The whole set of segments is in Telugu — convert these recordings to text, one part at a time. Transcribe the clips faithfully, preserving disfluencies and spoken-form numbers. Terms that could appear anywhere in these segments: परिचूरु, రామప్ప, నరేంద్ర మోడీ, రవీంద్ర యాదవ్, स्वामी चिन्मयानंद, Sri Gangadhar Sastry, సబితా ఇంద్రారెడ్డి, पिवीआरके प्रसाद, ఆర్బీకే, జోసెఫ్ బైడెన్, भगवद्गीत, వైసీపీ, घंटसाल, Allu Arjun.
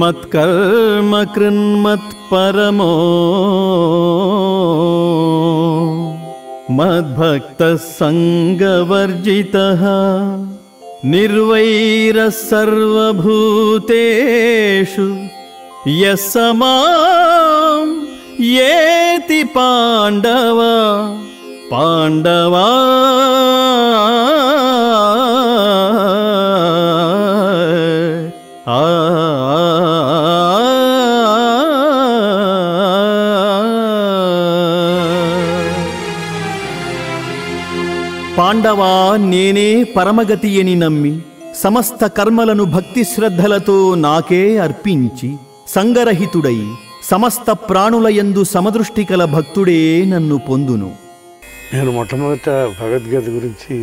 मत्कर्म कृन्मत्परमो मद्भक्तः संगवर्जितः निर्वैरः सर्वभूतेषु यः स मां येति पांडव पांडवा पांडवा नेने परमगतियनि नम्मी समस्त कर्मलनु भक्ति श्रद्धलतो नाके अर्पिंची संगरहितुडै समस्त प्राणुलयंदु समदृष्टिकल भक्तुडे नन्नु पोंदुनु। नेनु मोट्टमोदट भगवद्गीत गुरिंची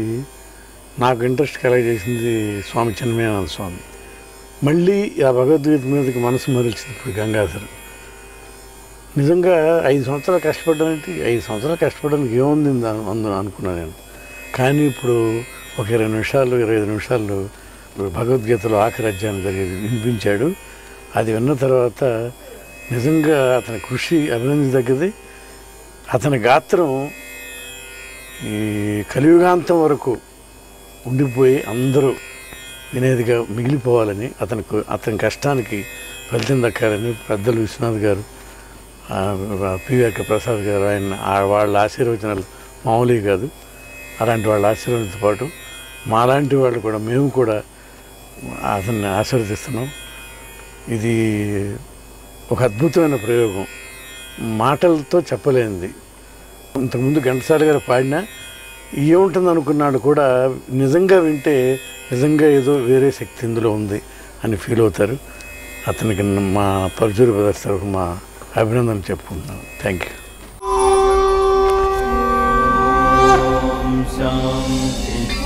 नाकु इंट्रेस्ट कलगजेसिंदी स्वामी चिन्मयानंद स्वामी मल्ली आ भगवद्गीत मीदकी मनसु मरल्चिंदी गंगाधर निजंगा ఐదు సంవత్సరాలు కష్టపడ్డానంటే ఐదు సంవత్సరాలు కష్టపడడానికి ఏముంది అందున అనుకున్నాను నేను। కానీ ఇప్పుడు ఒక ఇరవై నిమిషాలు ఇరవై ఐదు నిమిషాలు భగవద్గీతలో ఆఖరి అధ్యాయం వినిపించాడు। అది విన్న తర్వాత నిజంగా అతని కృషి అభినందించదగ్గది। అతని గాత్రం ఈ కలియుగాంతం వరకు ఉండిపోయి అందరూ వినేదిగా మిగిలిపోవాలని అతనికి అతని కష్టానికి ఫలితం దక్కాలని పెద్దలు విశ్వనాథ్ గారు పివిఆర్కే ప్రసాద్ గారు ఆయన వాళ్ళ ఆశీర్వచనాలు మామూలుగా కాదు। అలాంటి వాళ్ళ ఆశీర్వాదంతో పాటు మాలాంటి వాళ్ళు కూడా మేము కూడా అతన్ని ఆశీర్వదిస్తున్నాం। ఇది ఒక అద్భుతమైన ప్రయోగం, మాటలతో చెప్పలేనిది। ఇంతకుముందు ఘంటసాల గారు పాడినా ఏముంటుంది అనుకున్నాడు కూడా నిజంగా వింటే నిజంగా ఏదో వేరే శక్తి ఇందులో ఉంది అని ఫీల్ అవుతారు। అతనికి మా పరిచూరు ప్రదర్శనకు మా అభినందనలు చెప్పుకుంటున్నాను। Thank you. शांति।